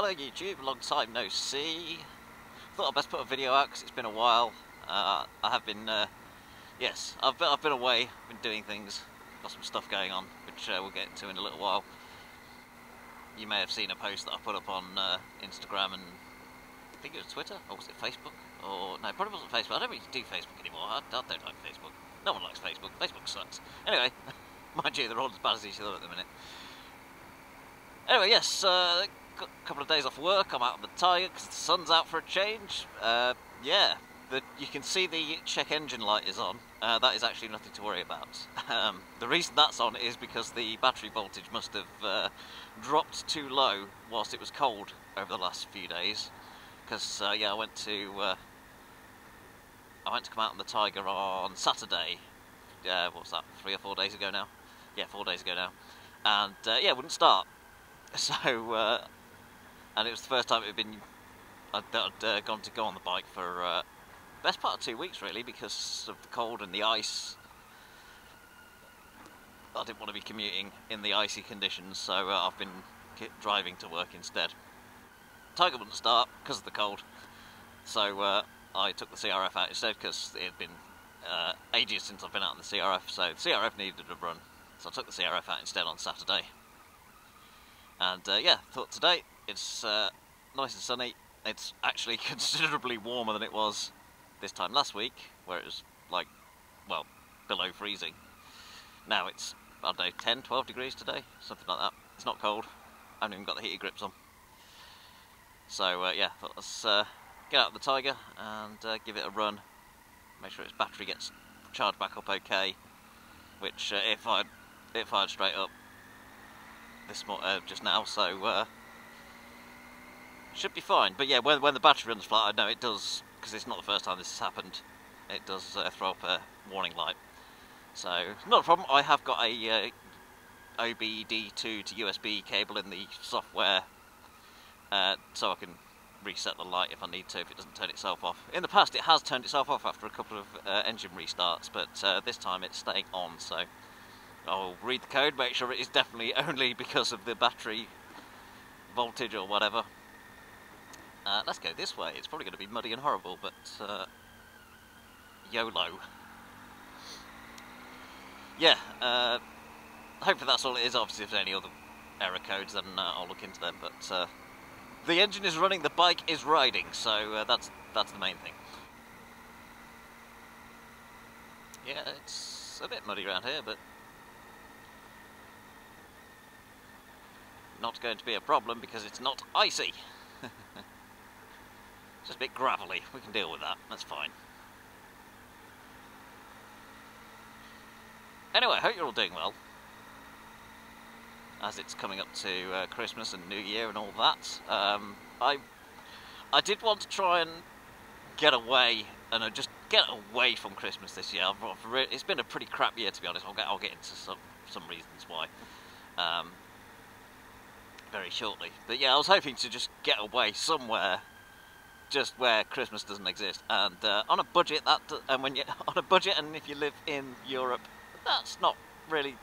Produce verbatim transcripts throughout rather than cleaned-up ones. Hello YouTube, long time no see. Thought I'd best put a video out because it's been a while. Uh, I have been, uh, yes, I've been, I've been away, been doing things, got some stuff going on, which uh, we'll get into in a little while. You may have seen a post that I put up on uh, Instagram and I think it was Twitter, or was it Facebook? Or no, probably wasn't Facebook. I don't really do Facebook anymore. I, I don't like Facebook. No one likes Facebook. Facebook sucks. Anyway, mind you, they're all as bad as each other at the minute. Anyway, yes, uh, a couple of days off work. I'm out on the Tiger because the sun's out for a change. Uh, yeah, the, you can see the check engine light is on. Uh, that is actually nothing to worry about. Um, the reason that's on is because the battery voltage must have uh, dropped too low whilst it was cold over the last few days. Because uh, yeah, I went to uh, I went to come out on the Tiger on Saturday. Yeah, uh, what was that? Three or four days ago now. Yeah, four days ago now. And uh, yeah, it wouldn't start. So. Uh, And it was the first time it had been I'd, I'd uh, gone to go on the bike for uh, best part of two weeks really because of the cold and the ice. I didn't want to be commuting in the icy conditions, so uh, I've been driving to work instead. Tiger wouldn't start because of the cold, so uh, I took the C R F out instead because it had been uh, ages since I've been out on the C R F, so the C R F needed a run, so I took the C R F out instead on Saturday. And uh, yeah, thought today. It's uh, nice and sunny. It's actually considerably warmer than it was this time last week, where it was like, well, below freezing. Now it's, I don't know, ten, twelve degrees today, something like that. It's not cold. I haven't even got the heater grips on. So uh, yeah, thought let's uh, get out of the Tiger and uh, give it a run. Make sure its battery gets charged back up okay. Which uh, it fired, it fired straight up this mo uh, just now. So. Uh, Should be fine, but yeah, when, when the battery runs flat, I know it does, because it's not the first time this has happened, it does uh, throw up a warning light. So, not a problem. I have got a uh, O B D two to U S B cable in the software, uh, so I can reset the light if I need to, if it doesn't turn itself off. In the past, it has turned itself off after a couple of uh, engine restarts, but uh, this time it's staying on, so I'll read the code, make sure it is definitely only because of the battery voltage or whatever. Uh, let's go this way. It's probably going to be muddy and horrible, but uh, YOLO. Yeah, uh, hopefully that's all it is. Obviously, if there's any other error codes, then uh, I'll look into them. But uh, the engine is running, the bike is riding, so uh, that's that's the main thing. Yeah, it's a bit muddy around here, but not going to be a problem because it's not icy. Just a bit gravelly, we can deal with that, that's fine. Anyway, I hope you're all doing well. As it's coming up to uh, Christmas and New Year and all that, um, I I did want to try and get away, and uh, just get away from Christmas this year. I've, I've it's been a pretty crap year, to be honest. I'll get, I'll get into some, some reasons why. Um, very shortly. But yeah, I was hoping to just get away somewhere just where Christmas doesn't exist, and uh, on a budget that and when you on a budget and if you live in Europe, that's not really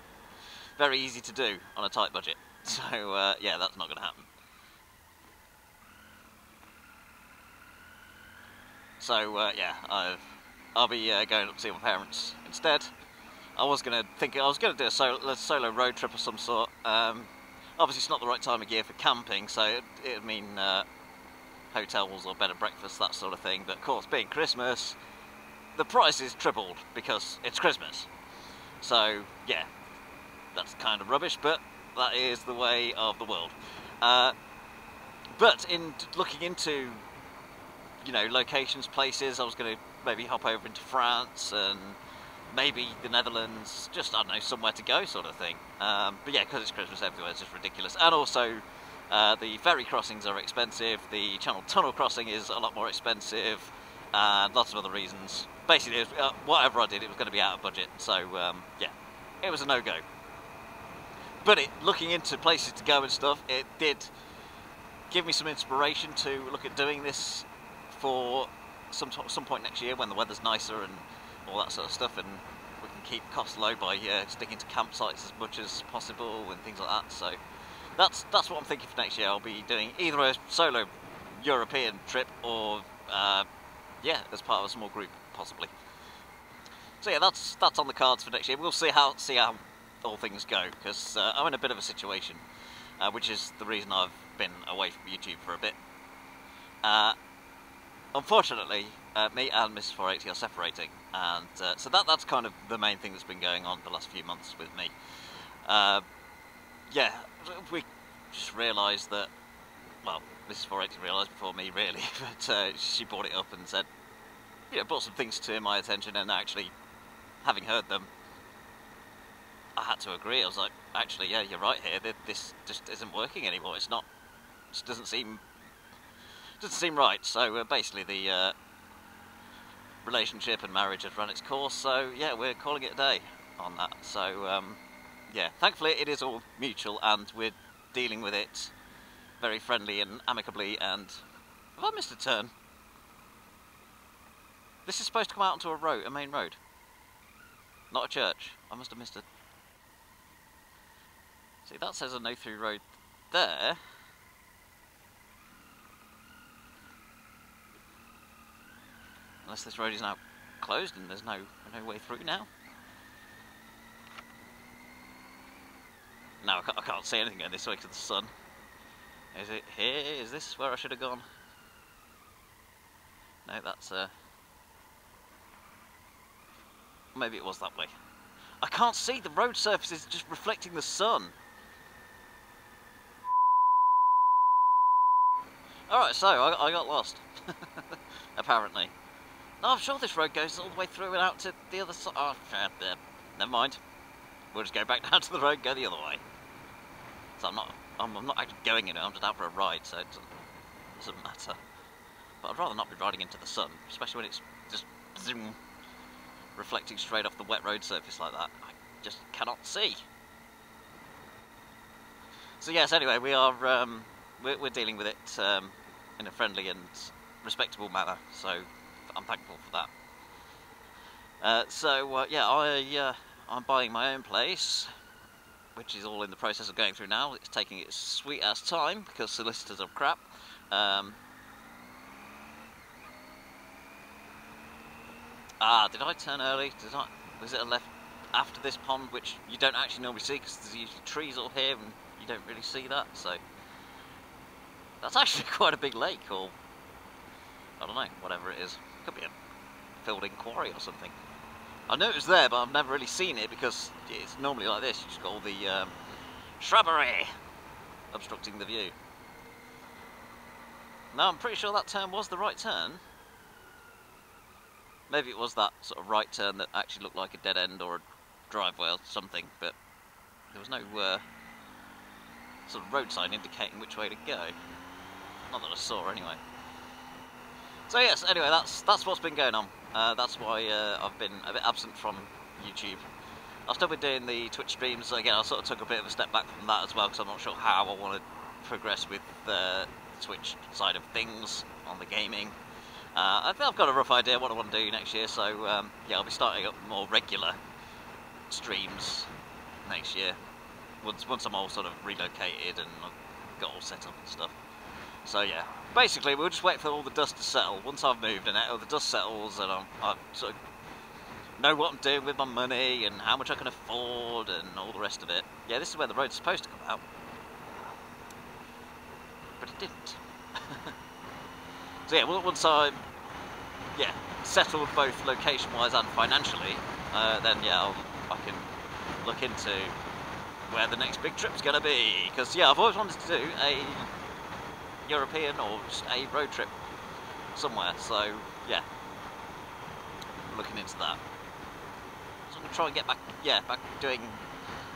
very easy to do on a tight budget, so uh, yeah, that's not going to happen. So uh, yeah, I've, I'll be uh, going up to see my parents instead. I was going to think I was going to do a solo, a solo road trip of some sort. Um, obviously it's not the right time of year for camping, so it would mean uh, hotels or bed and breakfast, that sort of thing, but of course being Christmas the price is tripled because it's Christmas, so yeah, that's kind of rubbish, but that is the way of the world. Uh, but in looking into, you know, locations, places, I was going to maybe hop over into France and maybe the Netherlands, just, I don't know, somewhere to go sort of thing. Um, but yeah, because it's Christmas everywhere, it's just ridiculous, and also Uh, the ferry crossings are expensive, the Channel Tunnel crossing is a lot more expensive, and lots of other reasons. Basically, it was, uh, whatever I did, it was going to be out of budget, so um, yeah, it was a no-go. But it, looking into places to go and stuff, it did give me some inspiration to look at doing this for some, some point next year when the weather's nicer and all that sort of stuff, and we can keep costs low by uh, sticking to campsites as much as possible and things like that, so that's that's what I'm thinking for next year. I'll be doing either a solo European trip or uh, yeah, as part of a small group possibly. So yeah, that's that's on the cards for next year. We'll see how see how all things go, because uh, I'm in a bit of a situation, uh, which is the reason I've been away from YouTube for a bit. Uh, unfortunately, uh, me and Missus four eighty are separating, and uh, so that that's kind of the main thing that's been going on the last few months with me. Uh, yeah, we just realised that, well, Missus four eighty realised before me really, but uh, she brought it up and said, you know, brought some things to my attention, and actually, having heard them, I had to agree. I was like, actually, yeah, you're right here. This just isn't working anymore. It's not, it just doesn't seem, doesn't seem right. So uh, basically the uh, relationship and marriage had run its course. So yeah, we're calling it a day on that. So um, yeah, thankfully it is all mutual, and we're dealing with it very friendly and amicably. And have I missed a turn? This is supposed to come out onto a road, a main road, not a church. I must have missed a. See, that says a no-through road there. Unless this road is now closed and there's no no way through now. No, I can't, I can't see anything going this way to the sun. Is it here? Is this where I should have gone? No, that's uh. Maybe it was that way. I can't see, the road surface is just reflecting the sun. Alright, so I, I got lost. Apparently. No, I'm sure this road goes all the way through and out to the other side. Oh, uh, never mind. We'll just go back down to the road, go the other way. So I'm not I'm, I'm not actually going in it, I'm just out for a ride, so it doesn't, doesn't matter. But I'd rather not be riding into the sun, especially when it's just zoom, reflecting straight off the wet road surface like that. I just cannot see. So yes, anyway, we are um, we're, we're dealing with it um, in a friendly and respectable manner, so I'm thankful for that. Uh, so uh, yeah, I, uh, I'm buying my own place, which is all in the process of going through now. It's taking its sweet ass time because solicitors are crap. Um, Ah, did I turn early? Did I? Was it a left after this pond, which you don't actually normally see because there's usually trees all here and you don't really see that, so... That's actually quite a big lake, or... I don't know, whatever it is. Could be a filled-in quarry or something. I know it was there, but I've never really seen it because it's normally like this. You just got all the um, shrubbery obstructing the view. Now, I'm pretty sure that turn was the right turn. Maybe it was that sort of right turn that actually looked like a dead end or a driveway or something, but there was no uh, sort of road sign indicating which way to go. Not that I saw, anyway. So yes, anyway, that's that's what's been going on. Uh, that's why uh, I've been a bit absent from YouTube. I've still been doing the Twitch streams. Again, I sort of took a bit of a step back from that as well, because I'm not sure how I want to progress with uh, the Twitch side of things on the gaming. Uh, I think I've got a rough idea what I want to do next year, so um, yeah, I'll be starting up more regular streams next year, once, once I'm all sort of relocated and I've got all set up and stuff. So yeah, basically we'll just wait for all the dust to settle. Once I've moved and all the dust settles and I'm, I sort of know what I'm doing with my money and how much I can afford and all the rest of it. Yeah, this is where the road's supposed to come out, but it didn't. So yeah, once I'm yeah, settled both location-wise and financially, uh, then yeah, I'll, I can look into where the next big trip's going to be. Because yeah, I've always wanted to do a European or just a road trip somewhere. So yeah, I'm looking into that. So I'm going to try and get back, yeah, back doing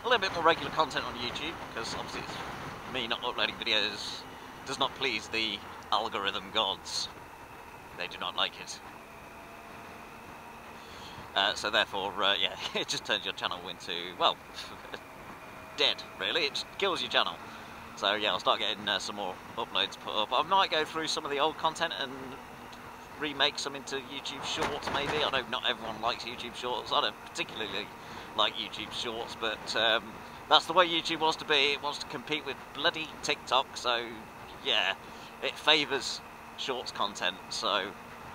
a little bit more regular content on YouTube, because obviously it's me not uploading videos does not please the algorithm gods. They do not like it. Uh, so therefore, uh, yeah, it just turns your channel into, well, dead, really. It just kills your channel. So yeah, I'll start getting uh, some more uploads put up. I might go through some of the old content and remake some into YouTube Shorts, maybe. I know not everyone likes YouTube Shorts. I don't particularly like YouTube Shorts, but um, that's the way YouTube wants to be. It wants to compete with bloody TikTok, so yeah, it favours shorts content. So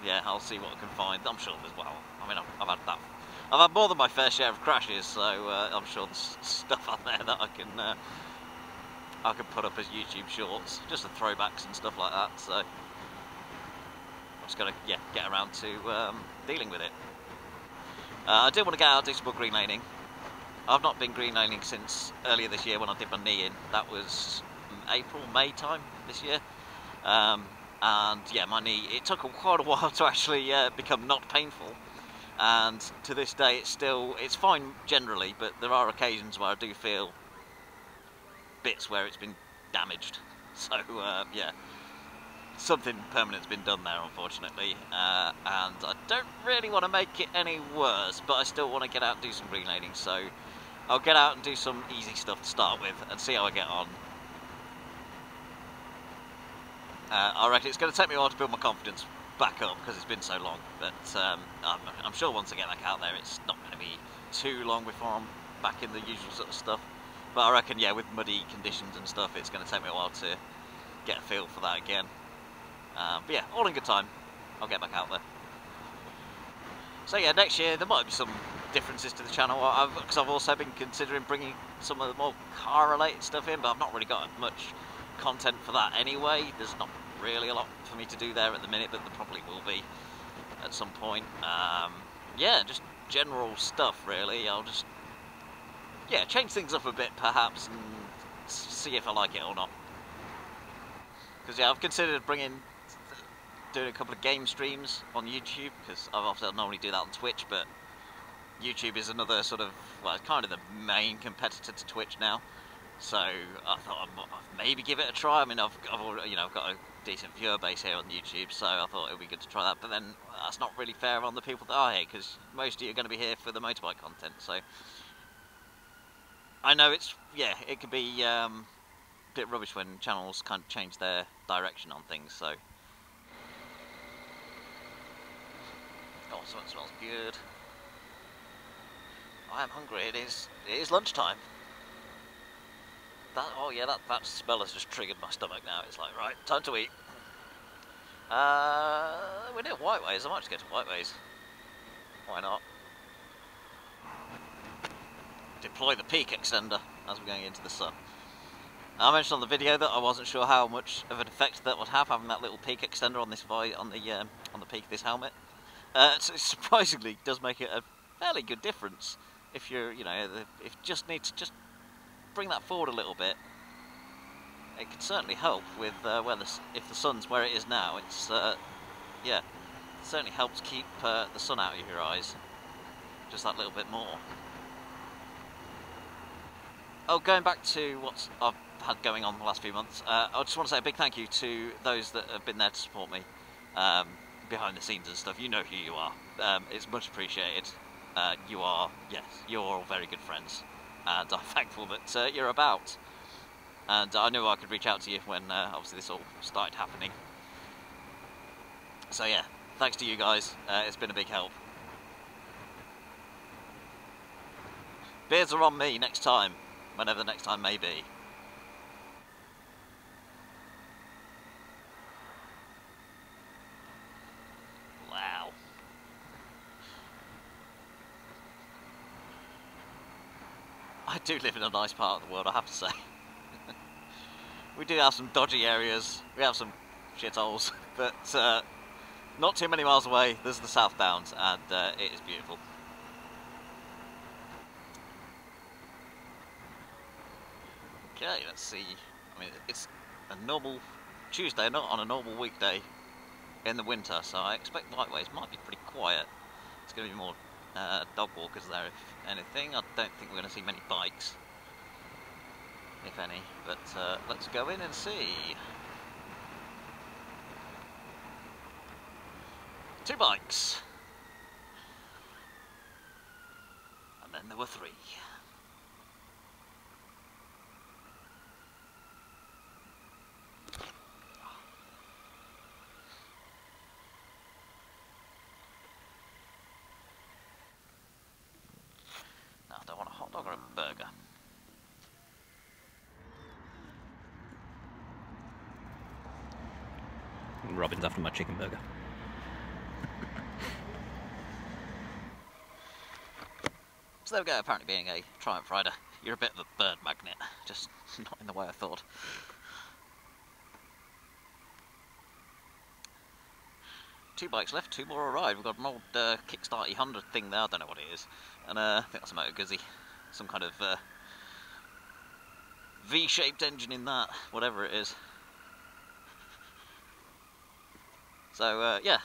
yeah, I'll see what I can find. I'm sure there's, well, I mean, I've, I've had that. I've had more than my fair share of crashes, so uh, I'm sure there's stuff on there that I can uh, I can put up as YouTube shorts, just the throwbacks and stuff like that. So I'm just gonna yeah get around to um, dealing with it. Uh, I do want to get out and do some more green laning. I've not been green laning since earlier this year when I did my knee in. That was April, May time this year. Um, and yeah, my knee, it took quite a while to actually uh, become not painful. And to this day it's still, it's fine generally, but there are occasions where I do feel bits where it's been damaged. So uh, yeah, something permanent's been done there, unfortunately, uh, and I don't really want to make it any worse, but I still want to get out and do some green laning, so I'll get out and do some easy stuff to start with and see how I get on. Uh, I reckon it's going to take me a while to build my confidence back up because it's been so long, but um, I'm, I'm sure once I get back out there it's not going to be too long before I'm back in the usual sort of stuff. But I reckon, yeah, with muddy conditions and stuff, it's going to take me a while to get a feel for that again. Um, but yeah, all in good time, I'll get back out there. So yeah, next year there might be some differences to the channel, because I've, I've also been considering bringing some of the more car related stuff in, but I've not really got much content for that anyway. There's not really a lot for me to do there at the minute, but there probably will be at some point. Um, yeah, just general stuff really. I'll just yeah change things up a bit perhaps and see if I like it or not. Because yeah, I've considered bringing doing a couple of game streams on YouTube, because I obviously normally do that on Twitch, but YouTube is another sort of, well, kind of the main competitor to Twitch now. So I thought I'd maybe give it a try. I mean, I've, I've already, you know, I've got a decent viewer base here on YouTube, so I thought it would be good to try that. But then that's not really fair on the people that are here, because most of you are going to be here for the motorbike content. So I know it's, yeah, it could be um, a bit rubbish when channels kind of change their direction on things. So oh, so it smells good. I am hungry. It is it is lunchtime. That, oh yeah, that, that smell has just triggered my stomach now. It's like, right, time to eat. Uh, we're near Whiteways. I might just go to Whiteways. Why not? Deploy the peak extender as we're going into the sun. I mentioned on the video that I wasn't sure how much of an effect that would have, having that little peak extender on this vi on the um, on the peak of this helmet. Uh, it surprisingly does make it a fairly good difference if you're, you know, if you just need to just bring that forward a little bit. It could certainly help with uh, where the, if the sun's where it is now. It's uh, yeah, it certainly helps keep uh, the sun out of your eyes just that little bit more. Oh, going back to what I've had going on the last few months, uh, I just want to say a big thank you to those that have been there to support me um, behind the scenes and stuff. You know who you are. Um, it's much appreciated. Uh, you are, yes, you're all very good friends. And I'm thankful that uh, you're about. And I knew I could reach out to you when uh, obviously this all started happening. So yeah, thanks to you guys, uh, it's been a big help. Beers are on me next time, whenever the next time may be. Wow. I do live in a nice part of the world, I have to say. We do have some dodgy areas, we have some shitholes, but uh, not too many miles away there's the South Downs, and uh, it is beautiful. Okay, let's see. I mean, it's a normal Tuesday, not on a normal weekday in the winter, so I expect Whiteways might be pretty quiet. It's going to be more Uh, dog walkers there, if anything. I don't think we're going to see many bikes, if any, but uh, let's go in and see. Two bikes, and then there were three. Burger. Robbins after my chicken burger. So there we go, apparently being a Triumph rider, you're a bit of a bird magnet, just not in the way I thought. Two bikes left, two more arrived. We've got an old uh, Kickstarter one hundred thing there, I don't know what it is. And uh, I think that's a Moto Guzzi, some kind of uh, V-shaped engine in that, whatever it is. So uh, yeah,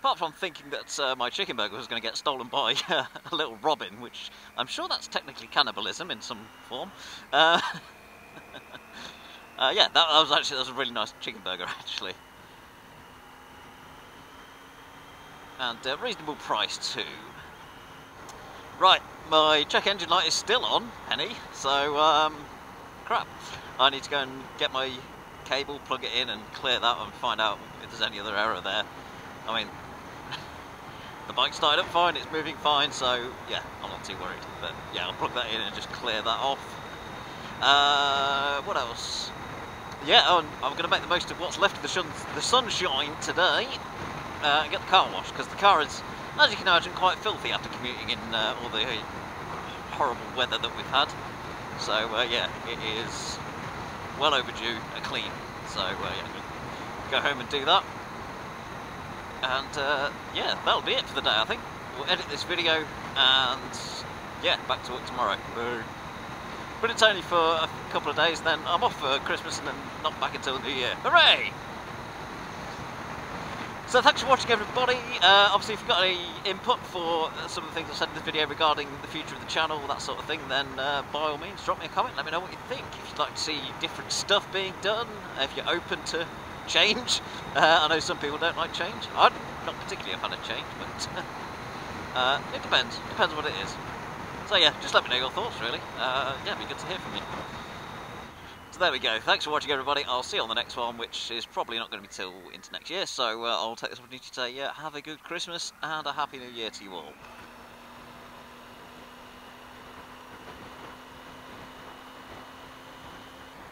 apart from thinking that uh, my chicken burger was going to get stolen by uh, a little robin, which I'm sure that's technically cannibalism in some form. Uh, uh, yeah, that was actually that was a really nice chicken burger actually. And uh, reasonable price too. Right, my check engine light is still on, Penny, so um, crap. I need to go and get my cable, plug it in and clear that and find out if there's any other error there. I mean, the bike started up fine, it's moving fine, so yeah, I'm not too worried. But yeah, I'll plug that in and just clear that off. Uh, what else? Yeah, oh, I'm going to make the most of what's left of the, sun the sunshine today. Uh, and get the car washed, because the car is, as you can imagine, quite filthy after commuting in uh, all the horrible weather that we've had. So uh, yeah, it is well overdue a clean. So uh, yeah, I'm gonna go home and do that. And uh, yeah, that'll be it for the day. I think we'll edit this video and yeah, back to work tomorrow. But it's only for a couple of days. Then I'm off for Christmas and then not back until the New Year. Hooray! So thanks for watching everybody. Uh, obviously if you've got any input for some of the things I said in this video regarding the future of the channel, that sort of thing, then uh, by all means drop me a comment, let me know what you think. If you'd like to see different stuff being done, if you're open to change. Uh, I know some people don't like change. I'm not particularly a fan of change, but uh, it depends. It depends what it is. So yeah, just let me know your thoughts really. Uh, yeah, it'd be good to hear from you. There we go. Thanks for watching, everybody. I'll see you on the next one, which is probably not going to be till into next year. So uh, I'll take this opportunity to say, yeah, have a good Christmas and a happy New Year to you all.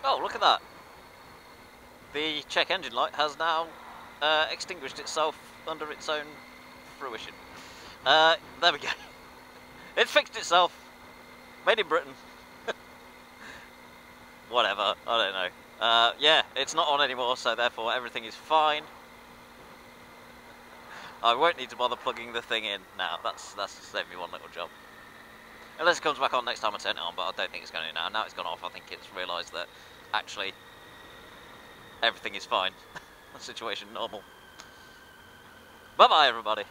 Oh, look at that! The check engine light has now uh, extinguished itself under its own fruition. Uh, there we go. It fixed itself. Made in Britain. Whatever, I don't know. Uh, yeah, it's not on anymore, so therefore everything is fine. I won't need to bother plugging the thing in now. That's that's saved me one little job. Unless it comes back on next time I turn it on, but I don't think it's going to now. Now it's gone off, I think it's realised that actually everything is fine. The situation normal. Bye bye everybody.